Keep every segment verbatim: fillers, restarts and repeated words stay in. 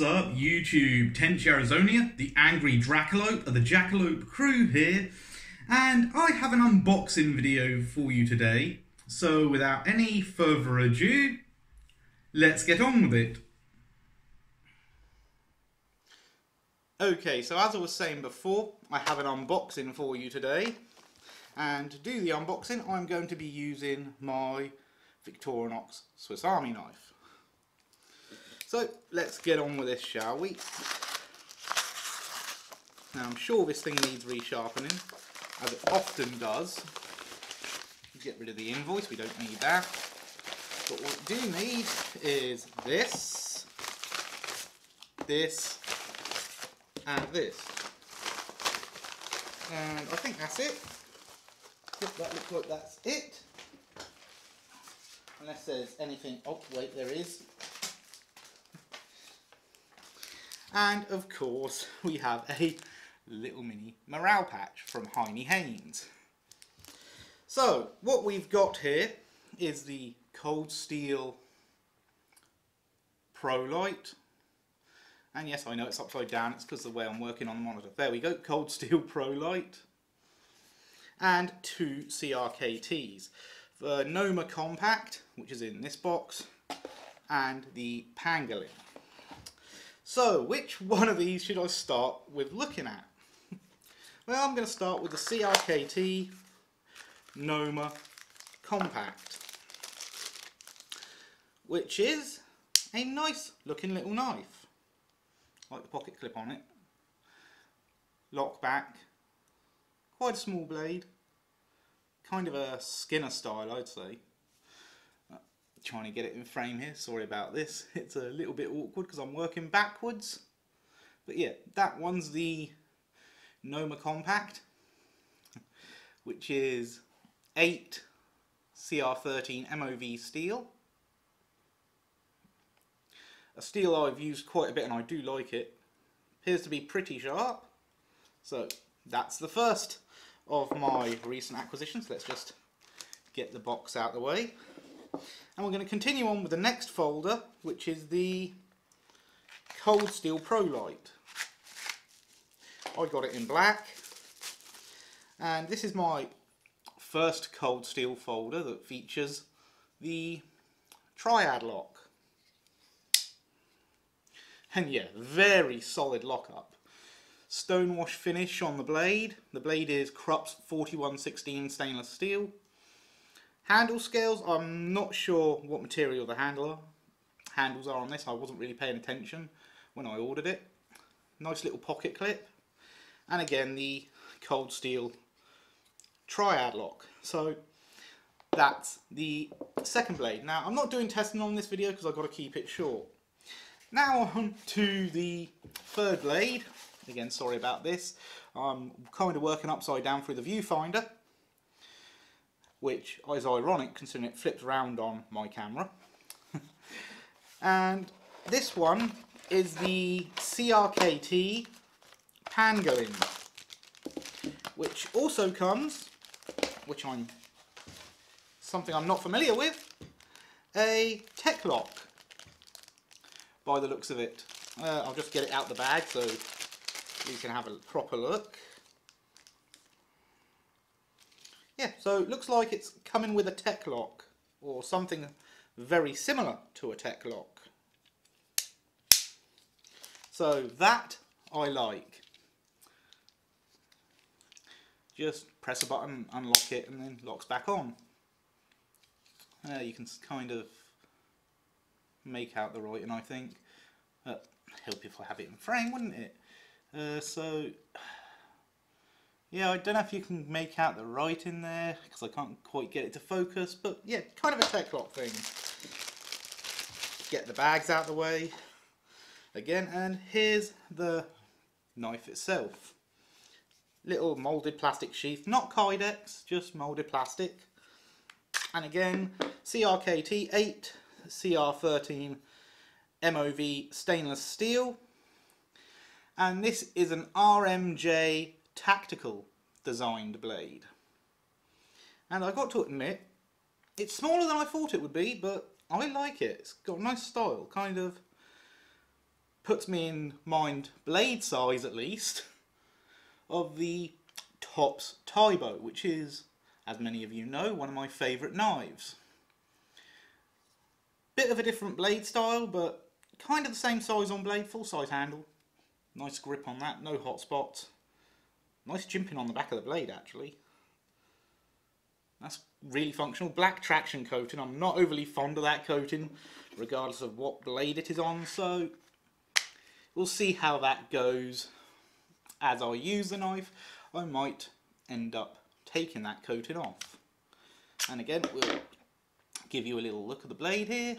What's up, YouTube? Tenchi Arizonia, the Angry Dracalope of the Jackalope crew here, and I have an unboxing video for you today. So without any further ado, let's get on with it. Okay, so as I was saying before, I have an unboxing for you today, and to do the unboxing I'm going to be using my Victorinox Swiss Army knife. So let's get on with this, shall we? Now I'm sure this thing needs resharpening, as it often does. Get rid of the invoice, we don't need that. But what we do need is this, this, and this. And I think that's it. Yep, that looks like that's it. Unless there's anything, oh wait, there is. And of course, we have a little mini morale patch from Heinnie Haynes. So, what we've got here is the Cold Steel Pro Lite. And yes, I know it's upside down, it's because of the way I'm working on the monitor. There we go, Cold Steel Pro Lite. And two C R K Ts. The Noma Compact, which is in this box, and the Pangolin. So, which one of these should I start with looking at? Well, I'm going to start with the C R K T Noma Compact, which is a nice looking little knife. I like the pocket clip on it. Lock back. Quite a small blade. Kind of a Skinner style, I'd say. Trying to get it in frame here, sorry about this, it's a little bit awkward because I'm working backwards, but yeah, that one's the Noma Compact, which is eight C R thirteen M O V steel, a steel I've used quite a bit and I do like it. Appears to be pretty sharp, so that's the first of my recent acquisitions. Let's just get the box out of the way. And we're going to continue on with the next folder, which is the Cold Steel Pro Lite. I got it in black, and this is my first Cold Steel folder that features the Triad lock. And yeah, very solid lockup. Stonewash finish on the blade. The blade is Krupps forty-one sixteen stainless steel. Handle scales, I'm not sure what material the handle handles are on this. I wasn't really paying attention when I ordered it. Nice little pocket clip. And again, the Cold Steel Triad lock. So that's the second blade. Now, I'm not doing testing on this video because I've got to keep it short. Now on to the third blade. Again, sorry about this. I'm kind of working upside down through the viewfinder, which is ironic considering it flips round on my camera. And this one is the C R K T Pangolin, which also comes, which I'm, something I'm not familiar with, a Tek-Lok, by the looks of it. Uh, I'll just get it out the bag so you can have a proper look. Yeah, so it looks like it's coming with a Tek-Lok, or something very similar to a Tek-Lok. So that I like. Just press a button, unlock it, and then locks back on. Uh, you can kind of make out the writing, I think. Uh, help if I have it in frame, wouldn't it? Uh, so... Yeah, I don't know if you can make out the writing there, because I can't quite get it to focus, but yeah, kind of a Tek-Lok thing. Get the bags out of the way. Again, and here's the knife itself. Little moulded plastic sheath, not Kydex, just moulded plastic. And again, C R K T eight, C R thirteen M O V stainless steel. And this is an R M J tactical designed blade, and I got to admit it's smaller than I thought it would be, but I like it. It's got a nice style, kind of puts me in mind, blade size at least, of the TOPS Tybo, which is, as many of you know, one of my favourite knives. Bit of a different blade style, but kind of the same size on blade, full size handle, nice grip on that, no hot spots, nice jimping on the back of the blade actually. That's really functional. Black traction coating. I'm not overly fond of that coating, regardless of what blade it is on, so we'll see how that goes. As I use the knife, I might end up taking that coating off. And again, we'll give you a little look at the blade here.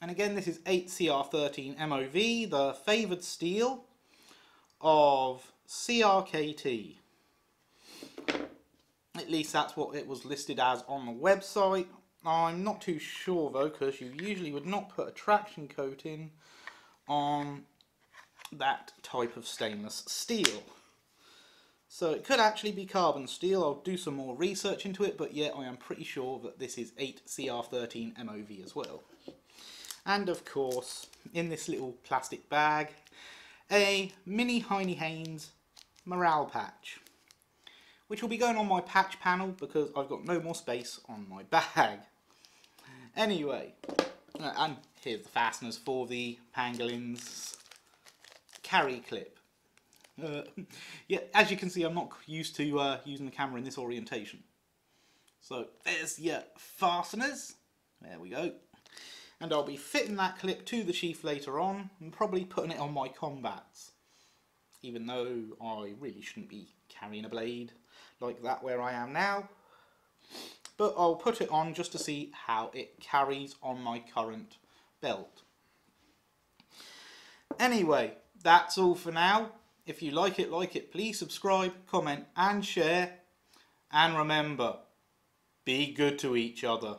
And again, this is eight C R thirteen M O V, the favoured steel of C R K T. At least that's what it was listed as on the website. I'm not too sure though, because you usually would not put a traction coating on that type of stainless steel. So it could actually be carbon steel. I'll do some more research into it, but yeah, I am pretty sure that this is eight C R thirteen M O V as well. And of course, in this little plastic bag, a mini Heinnie Haynes morale patch, which will be going on my patch panel because I've got no more space on my bag. Anyway, and here's the fasteners for the Pangolin's carry clip. Uh, yeah, as you can see, I'm not used to uh, using the camera in this orientation. So there's your fasteners. There we go. And I'll be fitting that clip to the sheath later on and probably putting it on my combats, even though I really shouldn't be carrying a blade like that where I am now, but I'll put it on just to see how it carries on my current belt. Anyway, that's all for now. If you like it, like it, please subscribe, comment and share, and remember, be good to each other.